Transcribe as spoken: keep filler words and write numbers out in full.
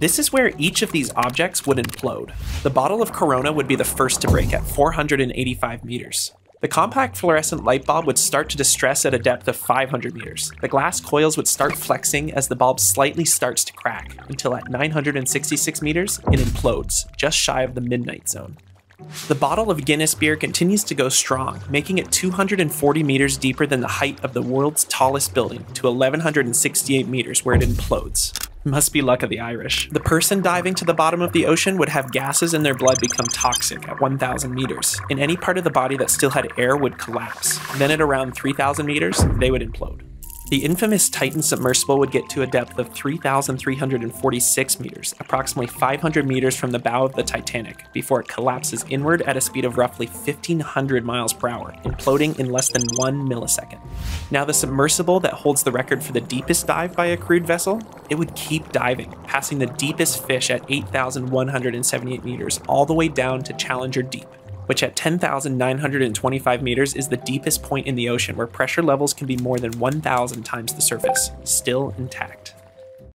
This is where each of these objects would implode. The bottle of Corona would be the first to break at four hundred eighty-five meters. The compact fluorescent light bulb would start to distress at a depth of five hundred meters. The glass coils would start flexing as the bulb slightly starts to crack, until at nine hundred sixty-six meters, it implodes, just shy of the midnight zone. The bottle of Guinness beer continues to go strong, making it two hundred forty meters deeper than the height of the world's tallest building, to eleven hundred sixty-eight meters, where it implodes. Must be luck of the Irish. The person diving to the bottom of the ocean would have gases in their blood become toxic at one thousand meters, and any part of the body that still had air would collapse. Then at around three thousand meters, they would implode. The infamous Titan submersible would get to a depth of three thousand three hundred forty-six meters, approximately five hundred meters from the bow of the Titanic, before it collapses inward at a speed of roughly fifteen hundred miles per hour, imploding in less than one millisecond. Now, the submersible that holds the record for the deepest dive by a crewed vessel, it would keep diving, passing the deepest fish at eight thousand one hundred seventy-eight meters all the way down to Challenger Deep, which at ten thousand nine hundred twenty-five meters is the deepest point in the ocean where pressure levels can be more than one thousand times the surface, still intact.